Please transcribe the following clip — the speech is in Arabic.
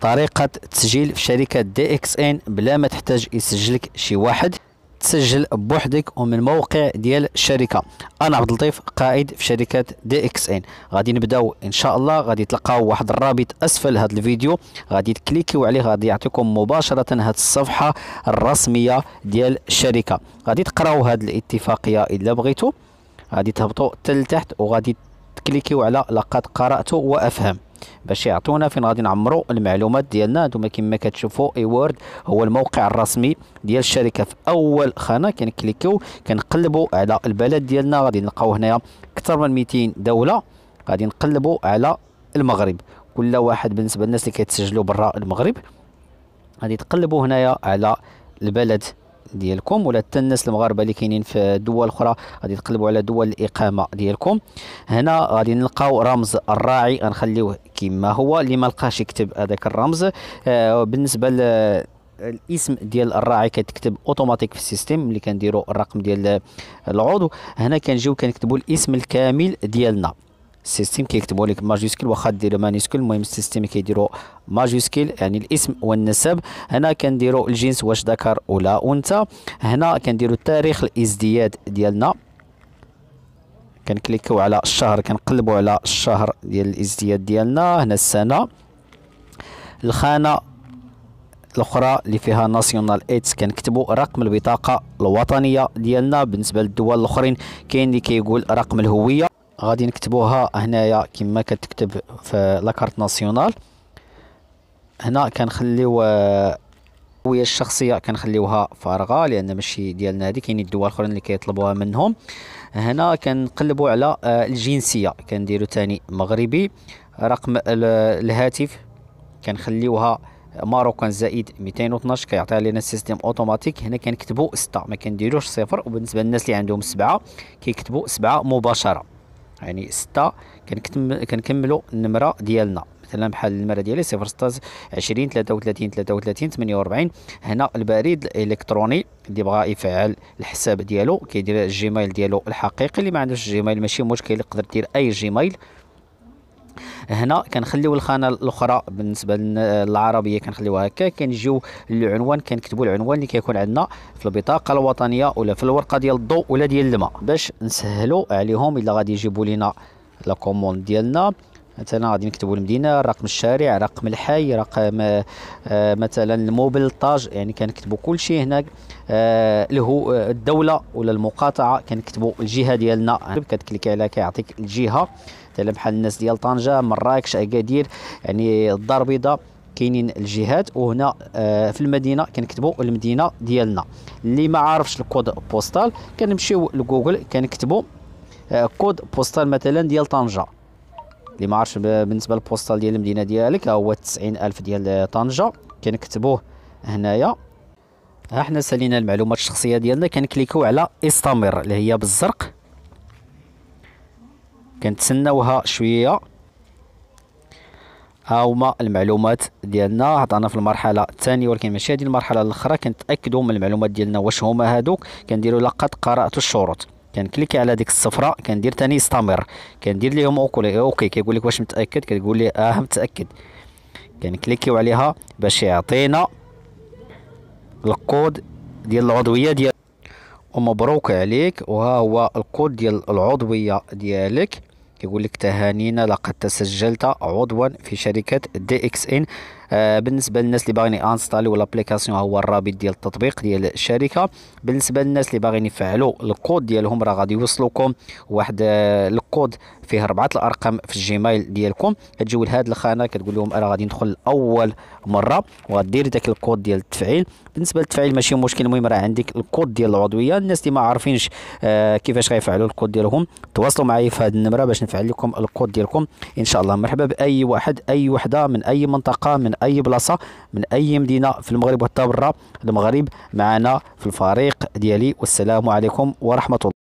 طريقة تسجيل في شركة دي اكس ان بلا ما تحتاج يسجلك شي واحد، تسجل بوحدك ومن موقع ديال الشركة. انا عبد اللطيف قائد في شركة دي اكس ان. غادي نبداو ان شاء الله، غادي تلقاو واحد الرابط اسفل هذا الفيديو، غادي تكليكيو عليه غادي يعطيكم مباشرة هذه الصفحة الرسمية ديال الشركة. غادي تقراو هذه الاتفاقية الا بغيتو، غادي تهبطوا لتحت وغادي تكليكيو على لقد قرأت وافهم باش يعطونا فين غادي نعمروا المعلومات ديالنا. انتما كما كتشوفوا اي وورد هو الموقع الرسمي ديال الشركه. في اول خانه كنكليكيو كنقلبوا على البلد ديالنا، غادي نلقاو هنايا اكثر من 200 دوله. غادي نقلبوا على المغرب، كل واحد بالنسبه للناس اللي كيتسجلوا برا المغرب. غادي تقلبوا هنايا على البلد ديالكم، ولا حتى الناس المغاربه اللي كاينين في دول اخرى غادي تقلبوا على دول الاقامه ديالكم. هنا غادي نلقاو رمز الراعي، غنخليوه كما هو، اللي ما لقاش يكتب هذاك الرمز. بالنسبه الاسم ديال الراعي كتكتب اوتوماتيك في السيستم ملي كنديروا الرقم ديال العضو. هنا كنجيو كنكتبوا الاسم الكامل ديالنا، السيستم كيكتبوا لك ماجيسكيل، واخا ديروا مانيسكيل المهم السيستم كيديروا ماجيسكيل، يعني الاسم والنسب. هنا كنديروا الجنس واش ذكر ولا انثى. هنا كنديروا تاريخ الازدياد ديالنا، كنكليكيو على الشهر كنقلبوا على الشهر ديال الازدياد ديالنا. هنا السنه. الخانه الاخرى اللي فيها ناسيونال ايتس كنكتبوا رقم البطاقه الوطنيه ديالنا. بالنسبه للدول الاخرين كاين اللي كيقول رقم الهويه، غادي نكتبوها هنايا كما كتكتب في لاكارت ناسيونال. هنا كنخليو الهويه الشخصيه كنخليوها فارغه لان ماشي ديالنا هذه، كاين الدول الاخرين اللي كيطلبوها منهم. هنا كنقلبوا على الجنسيه، كنديروا ثاني مغربي. رقم الهاتف كنخليوها ماروكان زائد 212 كيعطيها لنا السيستم اوتوماتيك. هنا كنكتبوا 6 ما كنديروش 0، وبالنسبه للناس اللي عندهم 7 كيكتبوا 7 مباشره، يعني 6 كنكملوا النمره ديالنا. مثلا بحال النمره ديالي 06 20 33 33 48. هنا البريد الالكتروني اللي بغى يفعل الحساب ديالو كيدير الجيميل ديالو الحقيقي، اللي ما عندوش الجيميل ماشي مشكل يقدر يدير اي جيميل. هنا كنخليو الخانه الاخرى بالنسبه للعربيه كنخليوها هكا. كنجيو للعنوان كنكتبوا العنوان اللي كيكون عندنا في البطاقه الوطنيه ولا في الورقه ديال الضوء ولا ديال الماء باش نسهلوا عليهم الا غادي يجيبوا لنا لا كوموند ديالنا. مثلا غادي نكتبوا المدينه، رقم الشارع، رقم الحي، رقم مثلا الموبلطاج، يعني كنكتبوا كل شيء هنا. له الدوله ولا المقاطعه كنكتبوا الجهه ديالنا، كتكليكي عليها كيعطيك الجهه. مثلا بحال الناس ديال طنجه، مراكش، اكادير، يعني الدار البيضاء، كاينين الجهات. وهنا في المدينه كنكتبوا المدينه ديالنا. اللي ما عارفش الكود بوستال كنمشيو لجوجل كنكتبوا كود بوستال مثلا ديال طنجه. اللي ما عارفش بالنسبه للبوستال ديال المدينه ديالك هو 90000 ديال طنجه كنكتبوه هنايا. ها حنا سالينا المعلومات الشخصيه ديالنا، كنكليكيو على استمر اللي هي بالزرق، كنتسناوها شويه. ها هما المعلومات ديالنا، عطانا في المرحله الثانيه ولكن ماشي هذه المرحله الاخرى. كنتاكدوا من المعلومات ديالنا واش هما هادوك. كنديروا لقد قرات الشروط، كنكليكي على ديك الصفراء، كندير ثاني استمر، كندير لهم اوكي. كيقول لك واش متاكد، كتقول لي اه متاكد، كنكليكيو عليها باش يعطينا الكود ديال العضويه ديال ومبروك عليك. وها هو الكود ديال العضويه ديالك، كيقول لك تهانينا لقد تسجلت عضوا في شركه دي اكس ان. بالنسبه للناس اللي باغيين انستاليو لابليكاسيون هو الرابط ديال التطبيق ديال الشركه. بالنسبه للناس اللي باغيين يفعلوا الكود ديالهم راه غادي يوصلوكم واحد الكود فيه 4 الارقام في الجيميل ديالكم. كتجيو لهاد الخانه كتقول لهم انا غادي ندخل اول مره وغدير داك الكود ديال التفعيل. بالنسبه للتفعيل ماشي مشكل، المهم راه عندك الكود ديال العضويه. الناس اللي ما عارفينش كيفاش غيفعلوا الكود ديالهم تواصلوا معايا في هاد النمره باش نفعل لكم الكود ديالكم ان شاء الله. مرحبا باي واحد اي وحده من اي منطقه من اي بلاصه من اي مدينه في المغرب وحتى برا المغرب معنا في الفريق ديالي. والسلام عليكم ورحمه الله.